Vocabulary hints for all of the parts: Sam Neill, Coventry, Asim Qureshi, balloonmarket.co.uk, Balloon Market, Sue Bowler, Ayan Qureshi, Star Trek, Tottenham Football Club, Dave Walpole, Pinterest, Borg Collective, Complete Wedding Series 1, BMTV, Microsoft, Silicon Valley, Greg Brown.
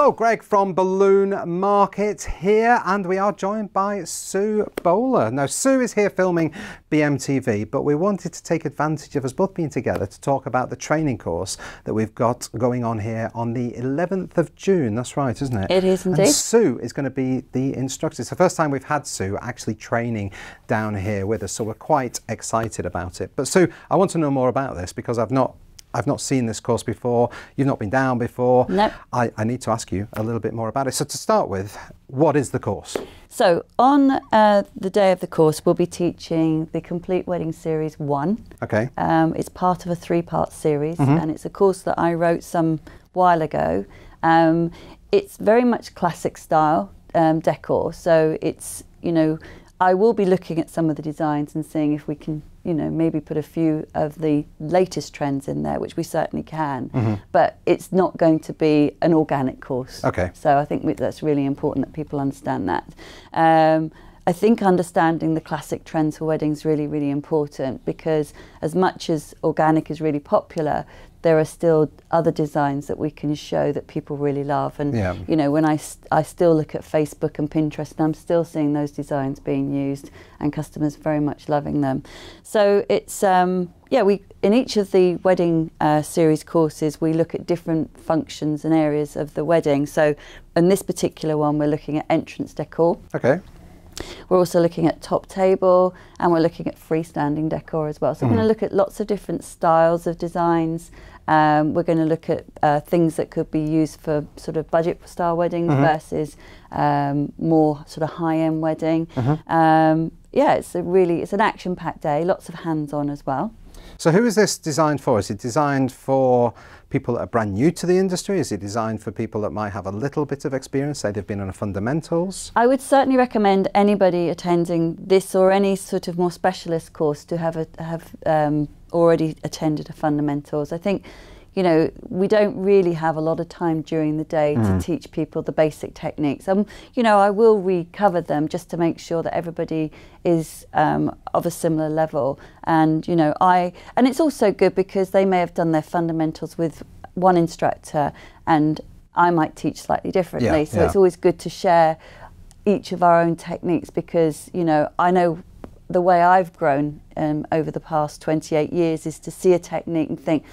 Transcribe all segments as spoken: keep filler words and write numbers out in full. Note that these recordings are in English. Hello, Greg from Balloon Market here, and we are joined by Sue Bowler. Now, Sue is here filming B M T V, but we wanted to take advantage of us both being together to talk about the training course that we've got going on here on the eleventh of June. That's right, isn't it? It is indeed. And Sue is going to be the instructor. It's the first time we've had Sue actually training down here with us, so we're quite excited about it. But Sue, I want to know more about this because I've not I've not seen this course before, you've not been down before. No. I, I need to ask you a little bit more about it. So to start with, what is the course? So on uh, the day of the course, we'll be teaching the Complete Wedding Series one. Okay. Um, it's part of a three-part series, mm-hmm. and it's a course that I wrote some while ago. Um, it's very much classic style um, decor, so it's, you know, I will be looking at some of the designs and seeing if we can, you know, maybe put a few of the latest trends in there, which we certainly can. Mm-hmm. But it's not going to be an organic course. Okay. So I think we, that's really important that people understand that. Um, I think understanding the classic trends for weddings is really, really important because as much as organic is really popular, there are still other designs that we can show that people really love. And, yeah. you know, when I, st I still look at Facebook and Pinterest and I'm still seeing those designs being used and customers very much loving them. So it's, um, yeah, we in each of the wedding uh, series courses, we look at different functions and areas of the wedding. So in this particular one, we're looking at entrance decor. Okay. We're also looking at top table and we're looking at freestanding decor as well. So mm. we're going to look at lots of different styles of designs. Um, we're going to look at uh, things that could be used for sort of budget style weddings mm-hmm. versus um, more sort of high-end wedding. Mm-hmm. um, yeah, it's a really, it's an action-packed day, lots of hands-on as well. So who is this designed for? Is it designed for people that are brand new to the industry? Is it designed for people that might have a little bit of experience, say they've been on a fundamentals? I would certainly recommend anybody attending this or any sort of more specialist course to have, a, have um, already attended a fundamentals. I think, you know, we don't really have a lot of time during the day mm. to teach people the basic techniques. Um, you know, I will recover them just to make sure that everybody is um, of a similar level. And, you know, I, and it's also good because they may have done their fundamentals with one instructor and I might teach slightly differently. Yeah, so yeah. it's always good to share each of our own techniques because, you know, I know the way I've grown um, over the past twenty-eight years is to see a technique and think,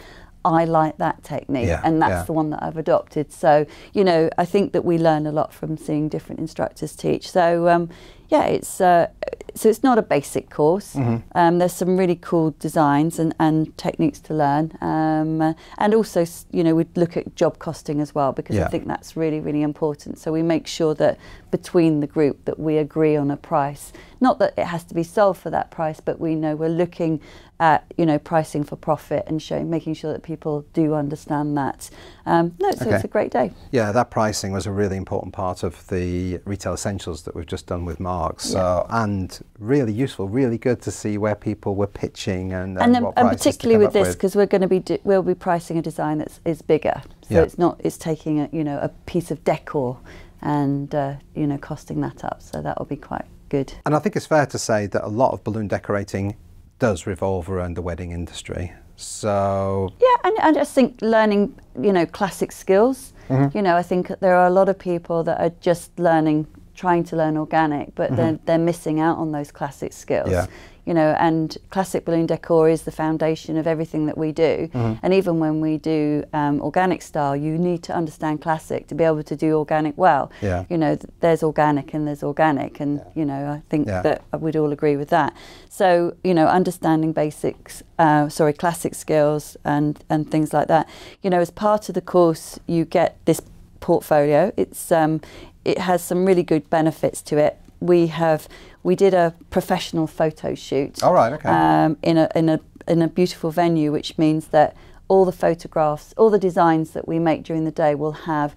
I like that technique yeah, and that's yeah. the one that I've adopted. So, you know, I think that we learn a lot from seeing different instructors teach. So, um, yeah, it's uh, so it's not a basic course. Mm-hmm. um, there's some really cool designs and, and techniques to learn. Um, uh, and also, you know, we'd look at job costing as well because yeah. I think that's really, really important. So we make sure that between the group that we agree on a price. Not that it has to be sold for that price, but we know we're looking at, you know, pricing for profit and showing, making sure that people do understand that. Um, no, so okay. it's a great day. Yeah, that pricing was a really important part of the Retail Essentials that we've just done with Mark. So, yeah. and really useful, really good to see where people were pitching and, and, and then, what prices and particularly with this, because we're going to be do, we'll be pricing a design that's is bigger, so yeah. it's not it's taking a, you know, a piece of decor and uh, you know, costing that up. So that will be quite good. And I think it's fair to say that a lot of balloon decorating does revolve around the wedding industry. So yeah, and I just think learning, you know, classic skills. Mm-hmm. You know, I think there are a lot of people that are just learning, trying to learn organic, but mm-hmm. they're, they're missing out on those classic skills. Yeah. You know, and classic balloon decor is the foundation of everything that we do. Mm-hmm. And even when we do um, organic style, you need to understand classic to be able to do organic well. Yeah. You know, th there's organic and there's organic. And, yeah. you know, I think yeah. that we'd all agree with that. So, you know, understanding basics, uh, sorry, classic skills and, and things like that. You know, as part of the course, you get this portfolio. It's um, it has some really good benefits to it. We have we did a professional photo shoot. All right, okay. Um, in a in a in a beautiful venue, which means that all the photographs, all the designs that we make during the day will have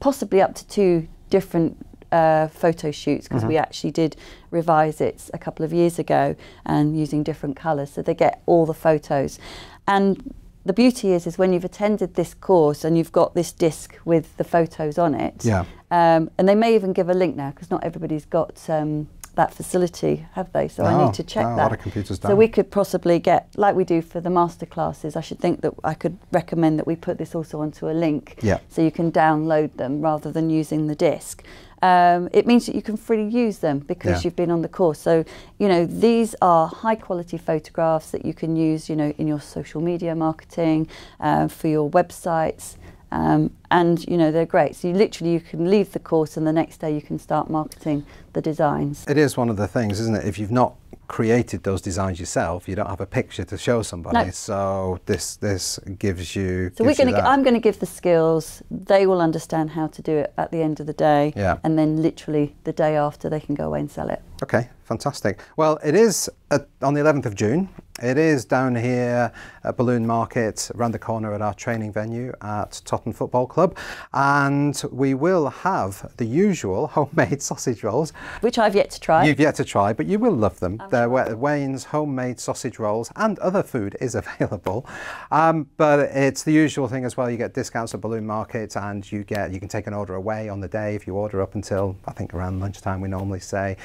possibly up to two different uh, photo shoots because mm-hmm. we actually did revise it a couple of years ago and using different colours, so they get all the photos. And the beauty is, is when you've attended this course and you've got this disc with the photos on it, yeah. um, and they may even give a link now because not everybody's got um, that facility, have they? So no, I need to check no, that. A lot of computers down. So we could possibly get, like we do for the masterclasses, I should think that I could recommend that we put this also onto a link, yeah. so you can download them rather than using the disc. Um, it means that you can freely use them because yeah. you've been on the course. So, you know, these are high quality photographs that you can use, you know, in your social media marketing, uh, for your websites. Um, and, you know, they're great. So you literally, you can leave the course and the next day you can start marketing the designs. It is one of the things, isn't it? If you've not created those designs yourself, you don't have a picture to show somebody. No. So this this gives you. So gives we're going to. I'm going to give the skills. They will understand how to do it at the end of the day. Yeah. And then literally the day after, they can go away and sell it. Okay, fantastic. Well, it is at, on the eleventh of June. It is down here at Balloon Market, around the corner at our training venue at Tottenham Football Club, and we will have the usual homemade sausage rolls, which I've yet to try. You've yet to try, but you will love them. Um, Where Wayne's homemade sausage rolls and other food is available, um, but it's the usual thing as well. You get discounts at Balloon Market, and you get you can take an order away on the day if you order up until I think around lunchtime we normally say.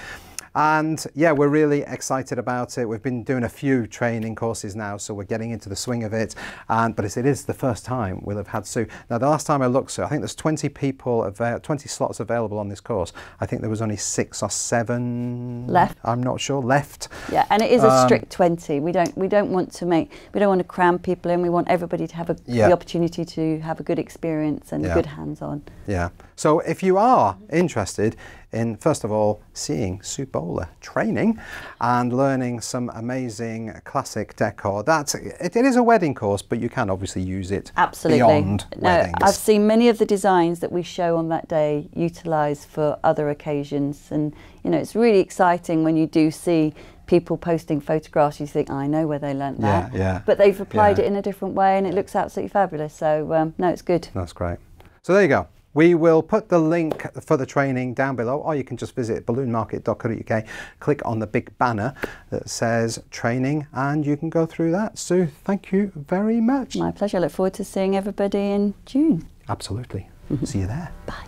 And yeah, we're really excited about it. We've been doing a few training courses now, so we're getting into the swing of it. And but it is the first time we'll have had Sue. Now, the last time I looked, Sue, I think there's twenty people, twenty slots available on this course. I think there was only six or seven left. I'm not sure left. Yeah, and it is a strict um, twenty. We don't we don't want to make we don't want to cram people in. We want everybody to have a, yeah. the opportunity to have a good experience and yeah. good hands-on. Yeah. So if you are interested in, first of all, seeing Sue Bowler training and learning some amazing classic decor. That's, it, it is a wedding course, but you can obviously use it Absolutely. beyond weddings. No, I've seen many of the designs that we show on that day utilised for other occasions. And, you know, it's really exciting when you do see people posting photographs. You think, oh, I know where they learnt that. Yeah, yeah. But they've applied yeah. it in a different way and it looks absolutely fabulous. So, um, no, it's good. That's great. So there you go. We will put the link for the training down below, or you can just visit balloon market dot co dot U K, click on the big banner that says training, and you can go through that. Sue, thank you very much. My pleasure. I look forward to seeing everybody in June. Absolutely. See you there. Bye.